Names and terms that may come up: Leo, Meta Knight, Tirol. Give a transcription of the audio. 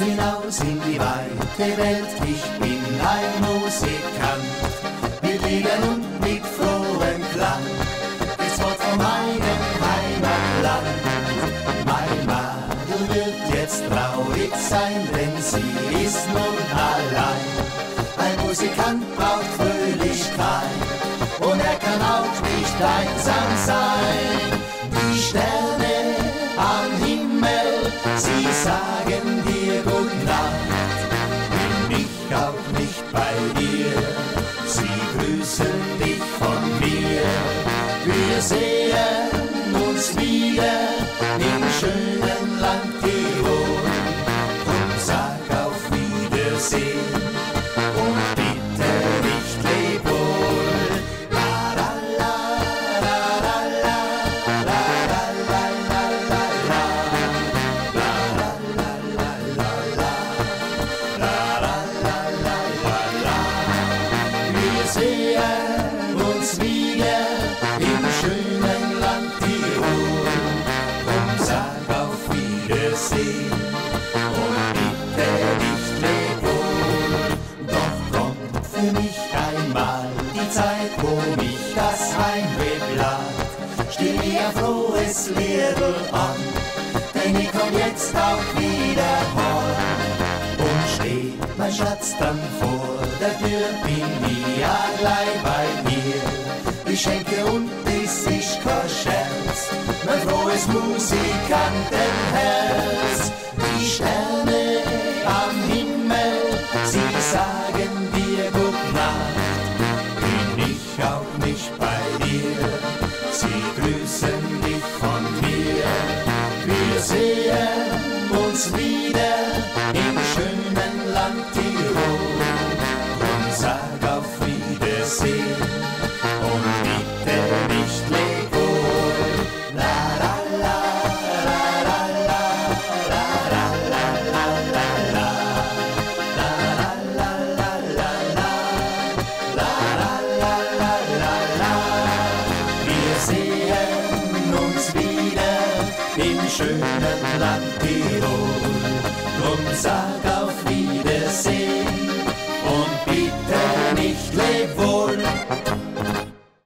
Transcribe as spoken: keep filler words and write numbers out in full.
hinaus in die weite Welt, ich bin ein Musikant. Mit Liedern und mit frohem Klang, das Wort von meinem Heimatland. Mein Madel wird jetzt traurig sein, denn sie ist nun allein. Ein Musikant braucht Fröhlichkeit und er kann auch nicht einsam sein. Die Sterne am Himmel, sie sagen dir gute Nacht. Bin ich auch nicht bei dir, sie grüßen dich von mir. Wir sehen uns wieder im schönen Land Tirol. Und sag auf Wiedersehen und bitte nicht leb wohl. La la la la la la la la la la la la la la la la la la la la la la. Wir sehen uns wieder im schönen Land Tirol. Und sag auf Wiedersehen und bitte nicht leb wohl. Doch kommt für mich einmal die Zeit, wo mich das Heimweh plagt. Stimm mir ein frohes Liedl an, denn ich komm jetzt auch wieder heim. Und steht mein Schatz dann vor der Tür, bin ich allein bei dir. Ich schenke und das ist kein Scherz, mein frohes Musikantenherz. Die Sterne am Himmel, sie sagen dir gute Nacht. Bin ich auch nicht bei dir, sie grüßen dich von mir. Wir sehen uns wieder im schönen Land Tirol. Und sag auf Wiedersehen und bitte nicht leb wohl. La la la la la la la la la la la la la la la la la la la la la la. Wir sehen uns wieder im schönen Land Tirol.